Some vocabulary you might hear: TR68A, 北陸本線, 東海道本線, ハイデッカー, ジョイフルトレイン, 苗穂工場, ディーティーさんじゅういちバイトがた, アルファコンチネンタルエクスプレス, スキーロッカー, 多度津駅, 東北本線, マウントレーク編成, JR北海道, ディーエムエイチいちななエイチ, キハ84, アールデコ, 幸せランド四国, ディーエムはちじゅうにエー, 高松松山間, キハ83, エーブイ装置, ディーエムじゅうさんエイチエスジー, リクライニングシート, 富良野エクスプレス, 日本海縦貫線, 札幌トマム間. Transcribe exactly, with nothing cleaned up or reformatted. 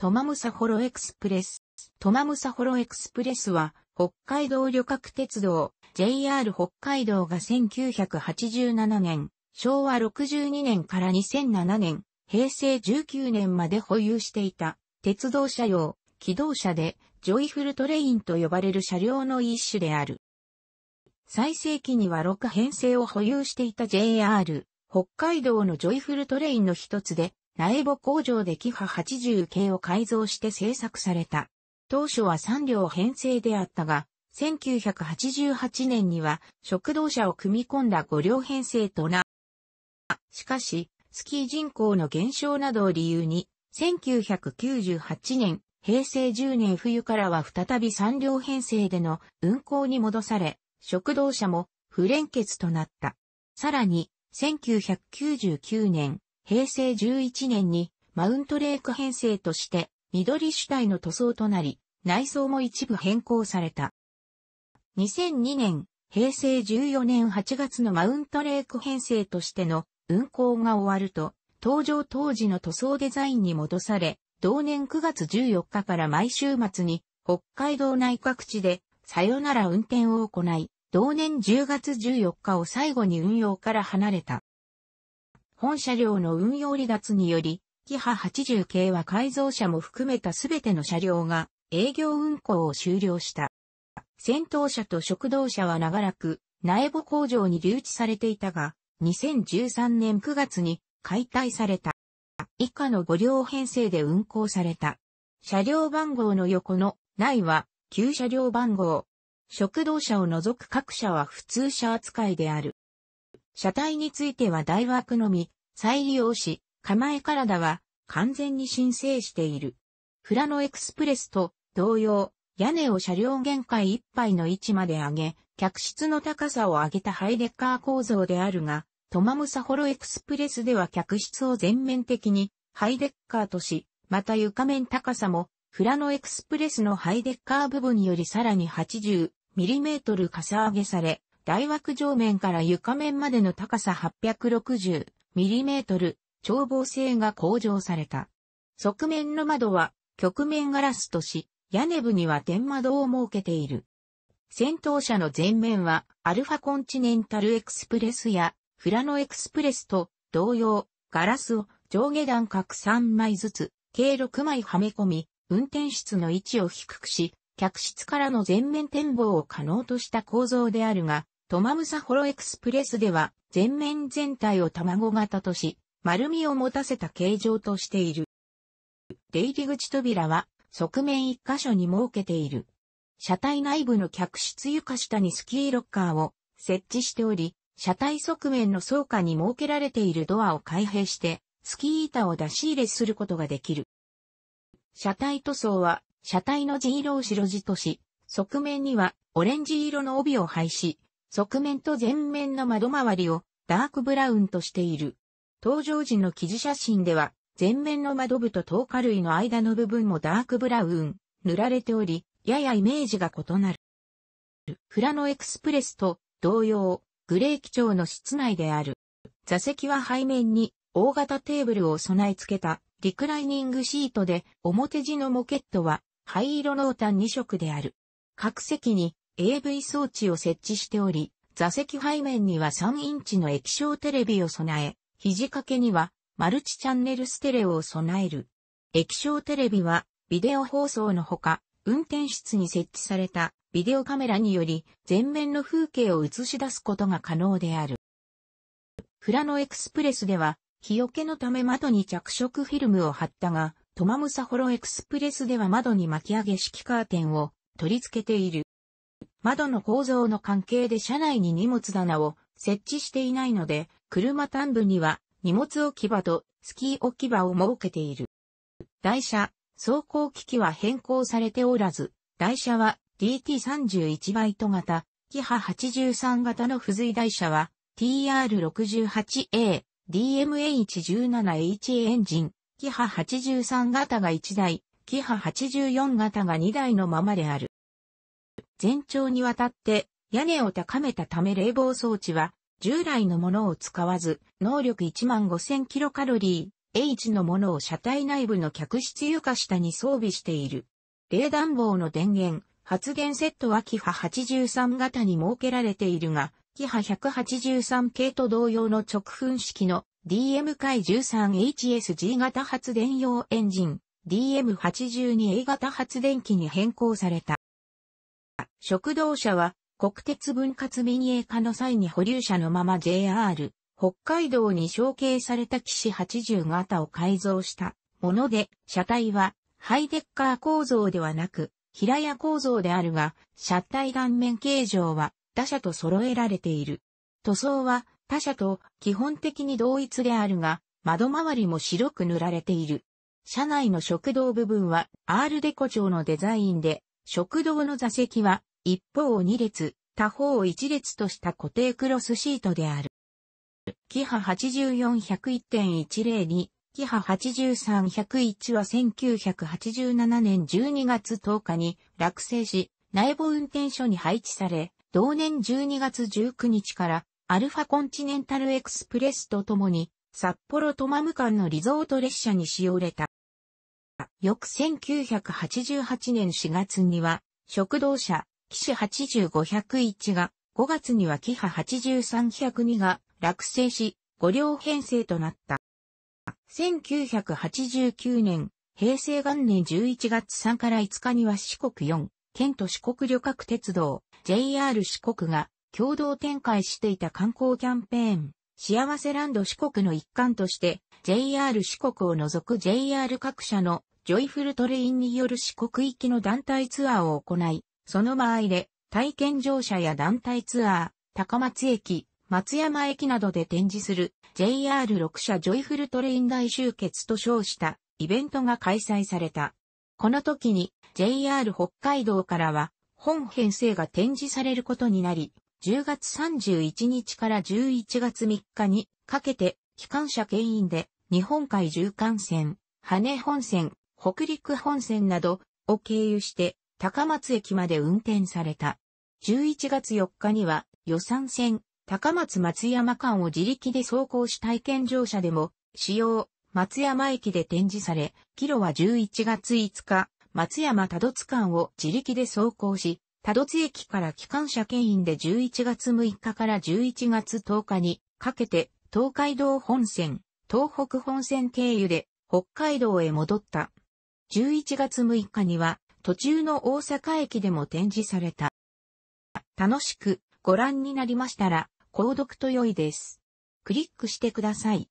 トマムサホロエクスプレス。トマムサホロエクスプレスは、北海道旅客鉄道、ジェイアール 北海道がせんきゅうひゃくはちじゅうななねん、昭和ろくじゅうにねんからにせんななねん、平成じゅうきゅうねんまで保有していた、鉄道車両、気動車で、ジョイフルトレインと呼ばれる車両の一種である。最盛期にはろくへんせいを保有していた ジェイアール、北海道のジョイフルトレインの一つで、苗穂工場でキハはちじゅう系を改造して製作された。当初はさんりょうへんせいであったが、せんきゅうひゃくはちじゅうはちねんには食堂車を組み込んだごりょうへんせいとな。しかし、スキー人口の減少などを理由に、せんきゅうひゃくきゅうじゅうはちねん、平成じゅうねん冬からは再びさんりょうへんせいでの運行に戻され、食堂車も不連結となった。さらに、せんきゅうひゃくきゅうじゅうきゅうねん、平成じゅういちねんにマウントレーク編成として緑主体の塗装となり、内装も一部変更された。にせんにねん、平成じゅうよねんはちがつのマウントレーク編成としての運行が終わると、登場当時の塗装デザインに戻され、同年くがつじゅうよっかから毎週末に北海道内各地でさよなら運転を行い、同年じゅうがつじゅうよっかを最後に運用から離れた。本車両の運用離脱により、キハはちじゅう系は改造車も含めたすべての車両が営業運行を終了した。先頭車と食堂車は長らく苗穂工場に留置されていたが、にせんじゅうさんねんくがつに解体された。以下のごりょうへんせいで運行された。車両番号の横のないは旧車両番号。食堂車を除く各車は普通車扱いである。車体については大枠のみ、再利用し、構え体は完全に新製している。富良野エクスプレスと同様、屋根を車両限界いっぱいの位置まで上げ、客室の高さを上げたハイデッカー構造であるが、トマムサホロエクスプレスでは客室を全面的にハイデッカーとし、また床面高さも、富良野エクスプレスのハイデッカー部分よりさらにはちじゅうミリメートルかさ上げされ、大枠上面から床面までの高さはっぴゃくろくじゅうミリメートル、眺望性が向上された。側面の窓は曲面ガラスとし、屋根部には天窓を設けている。先頭車の前面はアルファコンチネンタルエクスプレスや富良野エクスプレスと同様、ガラスを上下段各さんまいずつ、計ろくまいはめ込み、運転室の位置を低くし、客室からの全面展望を可能とした構造であるが、トマムサホロエクスプレスでは、全面全体を卵型とし、丸みを持たせた形状としている。出入り口扉は、側面いっかしょに設けている。車体内部の客室床下にスキーロッカーを設置しており、車体側面の倉下に設けられているドアを開閉して、スキー板を出し入れすることができる。車体塗装は、車体の地色を白地とし、側面にはオレンジ色の帯を配し、側面と前面の窓周りをダークブラウンとしている。登場時の記事写真では、前面の窓部と灯火類の間の部分もダークブラウン、塗られており、ややイメージが異なる。富良野エクスプレスと同様、グレー基調の室内である。座席は背面に大型テーブルを備え付けたリクライニングシートで、表地のモケットは灰色濃淡にしょくである。各席に エーブイ 装置を設置しており、座席背面にはさんインチの液晶テレビを備え、肘掛けにはマルチチャンネルステレオを備える。液晶テレビはビデオ放送のほか、運転室に設置されたビデオカメラにより前面の風景を映し出すことが可能である。富良野エクスプレスでは、日よけのため窓に着色フィルムを貼ったが、トマムサホロエクスプレスでは窓に巻き上げ式カーテンを取り付けている。窓の構造の関係で車内に荷物棚を設置していないので、車端部には荷物置き場とスキー置き場を設けている。台車、走行機器は変更されておらず、台車は ディーティーさんじゅういちバイトがた、キハはちじゅうさんがたの付随台車は ティーアールろくじゅうはちエー、ディーエムエイチいちななエイチ エンジン、キハはちじゅうさんがたがいちだい、キハはちじゅうよんがたがにだいのままである。全長にわたって屋根を高めたため冷房装置は従来のものを使わず、能力いちまんごせんキロカロリー、H のものを車体内部の客室床下に装備している。冷暖房の電源、発電セットはキハはちじゅうさん型に設けられているが、キハひゃくはちじゅうさん系と同様の直噴式の ディーエムじゅうさんエイチエスジー 型発電用エンジン ディーエムはちじゅうにエー 型発電機に変更された。食堂車は国鉄分割民営化の際に保留車のまま ジェイアール 北海道に承継されたキシはちじゅう型を改造したもので、車体はハイデッカー構造ではなく平屋構造であるが、車体断面形状は他車と揃えられている。塗装は他車と基本的に同一であるが、窓周りも白く塗られている。車内の食堂部分はアールデコ調のデザインで、食堂の座席は一方をに列、他方をいち列とした固定クロスシートである。キハはちじゅうよん ひゃくいち いちまるに、キハはちじゅうさん ひゃくいちはせんきゅうひゃくはちじゅうななねんじゅうにがつとおかに落成し、内部運転所に配置され、同年じゅうにがつじゅうくにちからアルファコンチネンタルエクスプレスとともに札幌トマム間のリゾート列車に使用された。翌せんきゅうひゃくはちじゅうはちねんしがつには食堂車キシはちじゅうご ひゃくいちが、ごがつにはキハはちじゅうさん ひゃくにが落成しご両編成となった。せんきゅうひゃくはちじゅうきゅうねん平成元年じゅういちがつみっかからいつかには四国よん県と四国旅客鉄道 ジェイアール 四国が共同展開していた観光キャンペーン、幸せランド四国の一環として、ジェイアール 四国を除く ジェイアール 各社のジョイフルトレインによる四国行きの団体ツアーを行い、その間合いで体験乗車や団体ツアー、高松駅、松山駅などで展示する ジェイアールろく 社ジョイフルトレイン大集結と称したイベントが開催された。この時に ジェイアール 北海道からは本編成が展示されることになり、じゅうがつさんじゅういちにちからじゅういちがつみっかにかけて、機関車牽引で日本海縦貫線、羽根本線、北陸本線などを経由して高松駅まで運転された。じゅういちがつよっかには予算線、高松松山間を自力で走行し体験乗車でも使用、松山駅で展示され、帰路はじゅういちがついつか、松山多度津間を自力で走行し、多度津駅から機関車牽引でじゅういちがつむいかからじゅういちがつとおかにかけて東海道本線、東北本線経由で北海道へ戻った。じゅういちがつむいかには途中の大阪駅でも展示された。楽しくご覧になりましたら購読と良いです。クリックしてください。